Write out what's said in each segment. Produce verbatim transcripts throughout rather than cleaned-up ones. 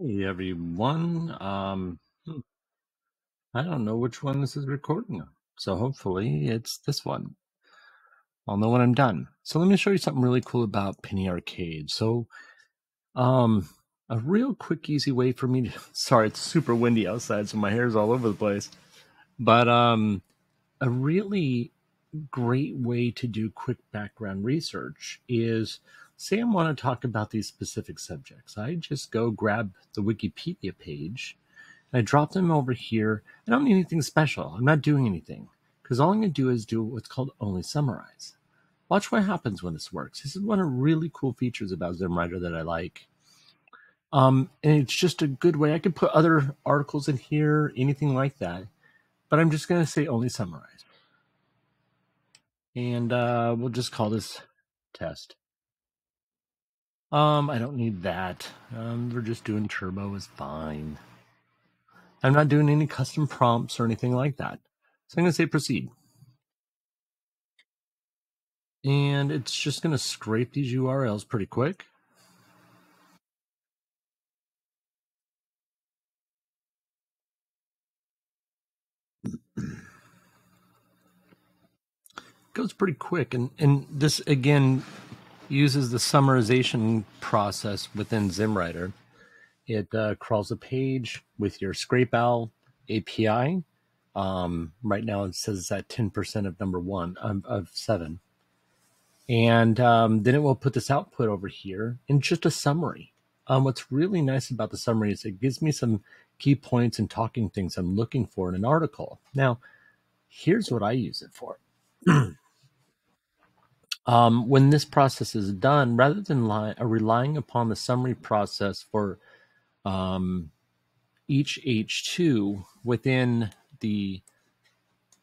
Hey everyone, um, I don't know which one this is recording on, so hopefully it's this one. I'll know when I'm done. So let me show you something really cool about Penny Arcade. So um, a real quick, easy way for me to, sorry, it's super windy outside, so my hair's all over the place, but um, a really great way to do quick background research is, say I want to talk about these specific subjects. I just go grab the Wikipedia page and I drop them over here. I don't need anything special. I'm not doing anything because all I'm going to do is do what's called only summarize. Watch what happens when this works. This is one of the really cool features about ZimmWriter that I like. Um, and it's just a good way. I could put other articles in here, anything like that, but I'm just going to say only summarize. And uh, we'll just call this test. Um, I don't need that. Um, we're just doing turbo is fine. I'm not doing any custom prompts or anything like that. So I'm going to say proceed. And it's just going to scrape these U R Ls pretty quick. Goes pretty quick. And, and this, again, uses the summarization process within ZimmWriter. It uh, crawls a page with your Scrape Owl A P I. Um, right now it says it's at ten percent of number one, um, of seven. And um, then it will put this output over here in just a summary. Um, what's really nice about the summary is it gives me some key points and talking things I'm looking for in an article. Now, here's what I use it for. Um, when this process is done, rather than lie, uh, relying upon the summary process for um, each H two within the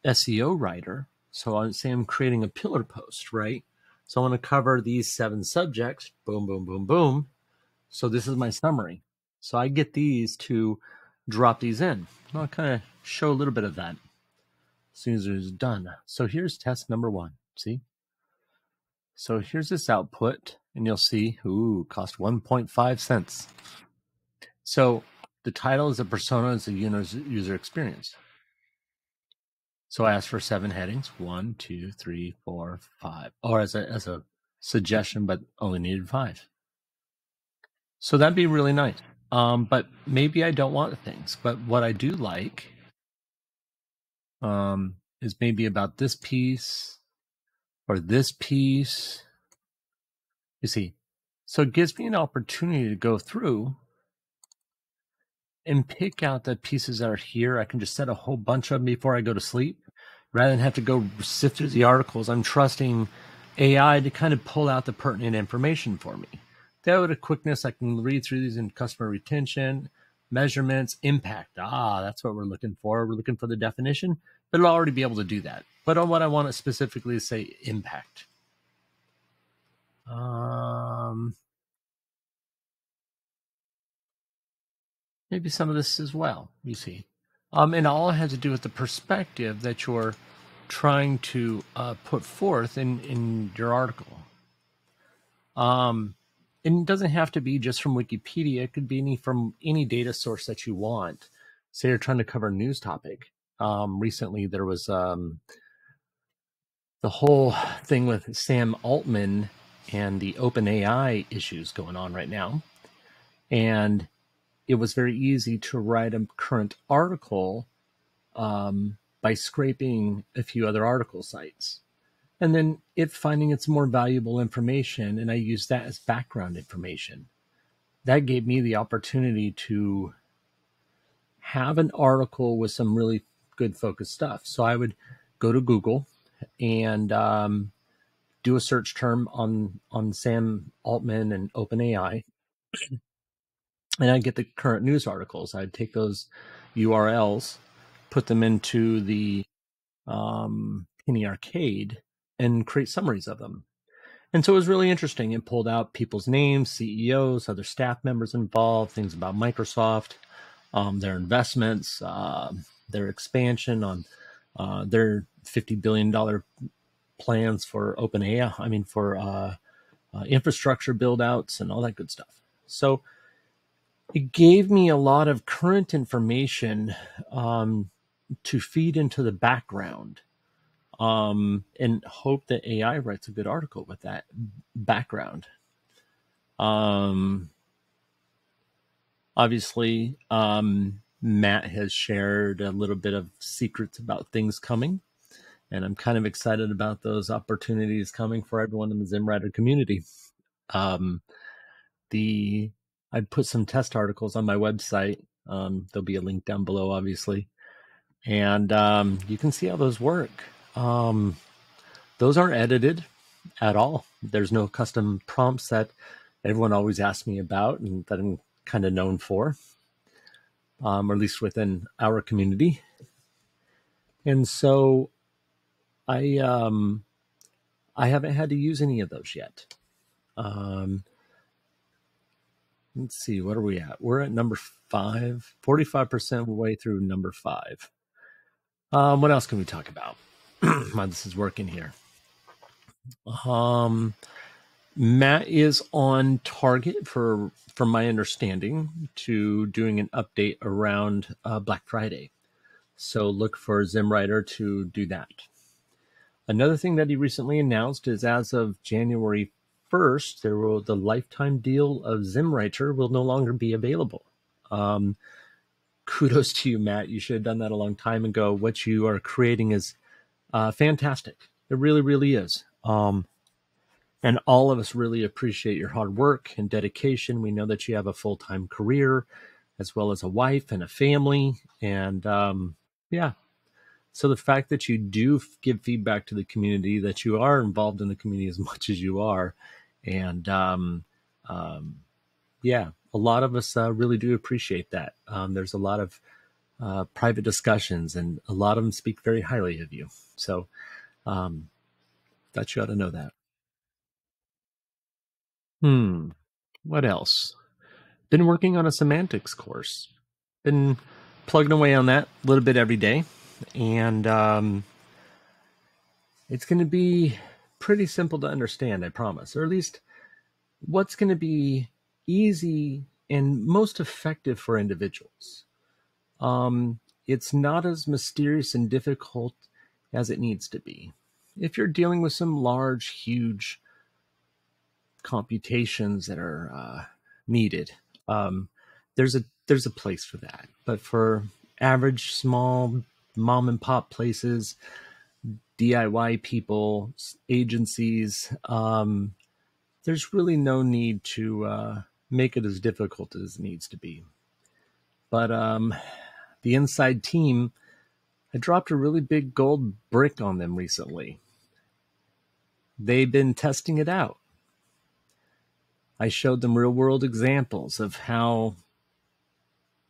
S E O writer, so I'll say I'm creating a pillar post, right? So I want to cover these seven subjects, boom, boom, boom, boom. So this is my summary. So I get these to drop these in. I'll kind of show a little bit of that as soon as it's done. So here's test number one, see? So here's this output, and you'll see, ooh, cost one point five cents. So the title is a persona, is a user experience. So I asked for seven headings, one, two, three, four, five, or as a, as a suggestion, but only needed five. So that'd be really nice. Um, but maybe I don't want things, but what I do like um, is maybe about this piece, or this piece, you see. So it gives me an opportunity to go through and pick out the pieces that are here. I can just set a whole bunch of them before I go to sleep, rather than have to go sift through the articles. I'm trusting A I to kind of pull out the pertinent information for me. That would have quickness. I can read through these in customer retention, measurements, impact. Ah, that's what we're looking for. We're looking for the definition, but it'll already be able to do that. But on what I want to specifically say, impact. Um, maybe some of this as well, you see. Um, and all it has to do with the perspective that you're trying to uh, put forth in, in your article. Um, and it doesn't have to be just from Wikipedia. It could be any from any data source that you want. Say you're trying to cover a news topic. Um, recently, there was... Um, the whole thing with Sam Altman and the OpenAI issues going on right now. And it was very easy to write a current article um, by scraping a few other article sites. And then it finding its more valuable information, and I used that as background information. That gave me the opportunity to have an article with some really good focused stuff. So I would go to Google and um, do a search term on, on Sam Altman and OpenAI. And I get the current news articles. I'd take those U R Ls, put them into the um, Penny Arcade, and create summaries of them. And so it was really interesting. It pulled out people's names, C E Os, other staff members involved, things about Microsoft, um, their investments, uh, their expansion on uh, their... fifty billion dollar plans for OpenAI. I mean, for uh, uh, infrastructure build outs and all that good stuff. So it gave me a lot of current information um, to feed into the background um, and hope that A I writes a good article with that background. Um, obviously, um, Matt has shared a little bit of secrets about things coming, and I'm kind of excited about those opportunities coming for everyone in the ZimmWriter community. Um, the I put some test articles on my website. Um, there'll be a link down below, obviously. And um, you can see how those work. Um, those aren't edited at all. There's no custom prompts that everyone always asks me about and that I'm kind of known for, um, or at least within our community. And so I, um, I haven't had to use any of those yet. Um, let's see, what are we at? We're at number five, forty-five percent of the way through number five. Um, what else can we talk about while this is working here? Um, Matt is on target for, from my understanding, to doing an update around uh, Black Friday. So look for ZimmWriter to do that. Another thing that he recently announced is as of January first, there will, the lifetime deal of ZimmWriter will no longer be available. Um, kudos to you, Matt. You should have done that a long time ago. What you are creating is uh, fantastic. It really, really is. Um, and all of us really appreciate your hard work and dedication. We know that you have a full-time career as well as a wife and a family. And um, yeah, so the fact that you do give feedback to the community, that you are involved in the community as much as you are. And um, um, yeah, a lot of us uh, really do appreciate that. Um, there's a lot of uh, private discussions and a lot of them speak very highly of you. So um, thought you ought to know that. Hmm. What else? Been working on a semantics course. Been plugging away on that a little bit every day. And um, it's going to be pretty simple to understand, I promise. Or at least what's going to be easy and most effective for individuals. Um, it's not as mysterious and difficult as it needs to be. If you're dealing with some large, huge computations that are uh, needed, um, there's a there's a place for that. But for average, small, mom and pop places, D I Y people, agencies, um, there's really no need to uh, make it as difficult as it needs to be. But um, the inside team, I dropped a really big gold brick on them recently. They've been testing it out. I showed them real-world examples of how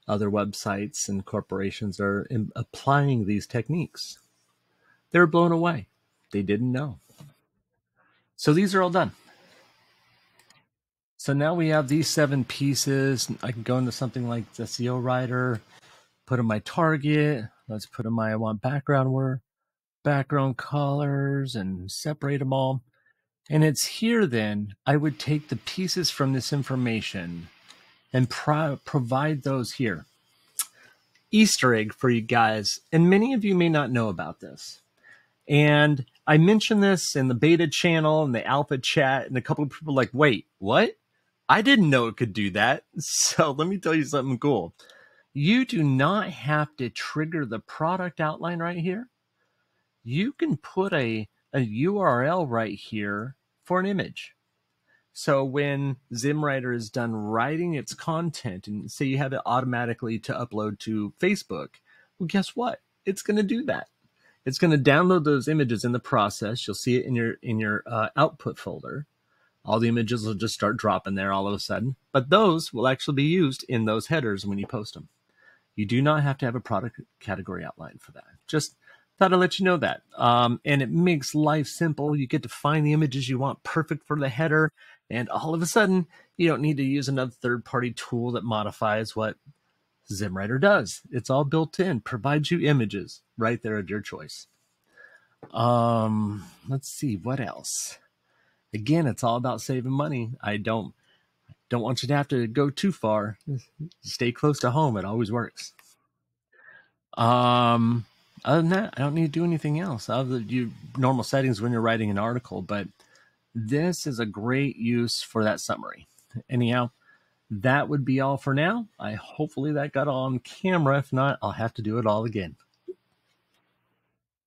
other websites and corporations are applying these techniques. They were blown away. They didn't know. So these are all done. So now we have these seven pieces. I can go into something like the S E O writer, put in my target. Let's put in my I want background word, background colors, and separate them all. And it's here then I would take the pieces from this information and pro provide those here. Easter egg for you guys. And many of you may not know about this. And I mentioned this in the beta channel and the alpha chat, and a couple of people like, wait, what? I didn't know it could do that. So let me tell you something cool. You do not have to trigger the product outline right here. You can put a a U R L right here for an image. So when ZimmWriter is done writing its content, and say you have it automatically to upload to Facebook, well, guess what? It's going to do that. It's going to download those images in the process. You'll see it in your in your uh, output folder. All the images will just start dropping there all of a sudden. But those will actually be used in those headers when you post them. You do not have to have a product category outline for that. Just thought I'd let you know that. Um, and it makes life simple. You get to find the images you want perfect for the header. And all of a sudden, you don't need to use another third-party tool that modifies what ZimmWriter does. It's all built in, provides you images right there of your choice. Um, let's see, what else? Again, it's all about saving money. I don't, Don't want you to have to go too far. Stay close to home. It always works. Um, other than that, I don't need to do anything else other than your normal settings when you're writing an article. But this is a great use for that summary. Anyhow, that would be all for now. I hopefully that got on camera. If not, I'll have to do it all again.